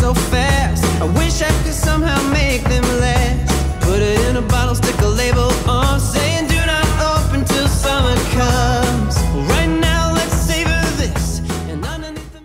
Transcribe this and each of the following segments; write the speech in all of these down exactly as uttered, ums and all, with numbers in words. so fast. I wish I could somehow make them last. Put it in a bottle, stick a label on, saying do not open till summer comes. Well, right now, let's savor this. And underneath the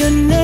you know.